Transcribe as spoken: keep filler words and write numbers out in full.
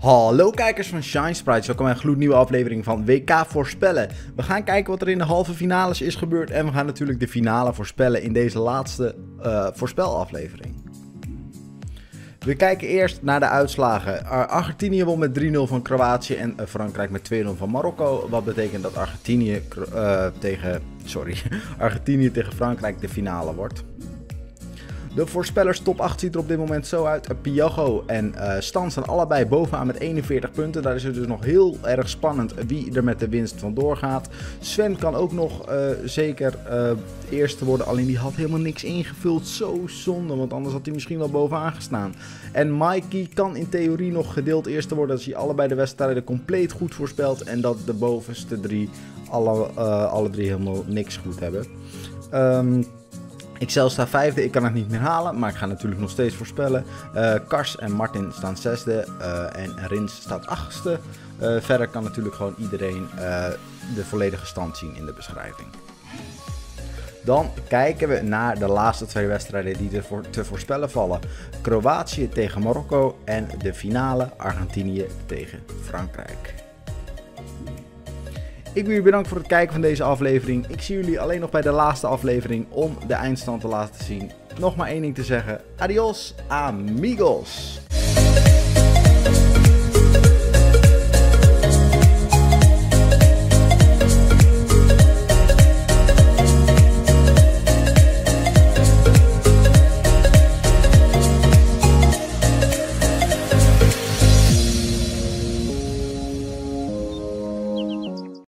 Hallo kijkers van Shine Sprites, welkom bij een gloednieuwe aflevering van W K voorspellen. We gaan kijken wat er in de halve finales is gebeurd en we gaan natuurlijk de finale voorspellen in deze laatste uh, voorspelaflevering. We kijken eerst naar de uitslagen. Argentinië won met drie nul van Kroatië en Frankrijk met twee nul van Marokko. Wat betekent dat Argentinië, uh, tegen, sorry, Argentinië tegen Frankrijk de finale wordt. De voorspellers top acht ziet er op dit moment zo uit. Piaggio en uh, Stans zijn allebei bovenaan met eenenveertig punten. Daar is het dus nog heel erg spannend wie er met de winst vandoor gaat. Sven kan ook nog uh, zeker uh, eerste worden. Alleen die had helemaal niks ingevuld. Zo zonde, want anders had hij misschien wel bovenaan gestaan. En Mikey kan in theorie nog gedeeld eerste worden. Als hij allebei de wedstrijden compleet goed voorspelt. En dat de bovenste drie alle, uh, alle drie helemaal niks goed hebben. Ehm... Um, Ik zelf sta vijfde, ik kan het niet meer halen, maar ik ga natuurlijk nog steeds voorspellen. Uh, Kars en Martin staan zesde uh, en Rins staat achtste. Uh, verder kan natuurlijk gewoon iedereen uh, de volledige stand zien in de beschrijving. Dan kijken we naar de laatste twee wedstrijden die er voor te voorspellen vallen. Kroatië tegen Marokko en de finale Argentinië tegen Frankrijk. Ik wil jullie bedanken voor het kijken van deze aflevering. Ik zie jullie alleen nog bij de laatste aflevering om de eindstand te laten zien. Nog maar één ding te zeggen. Adios, amigos.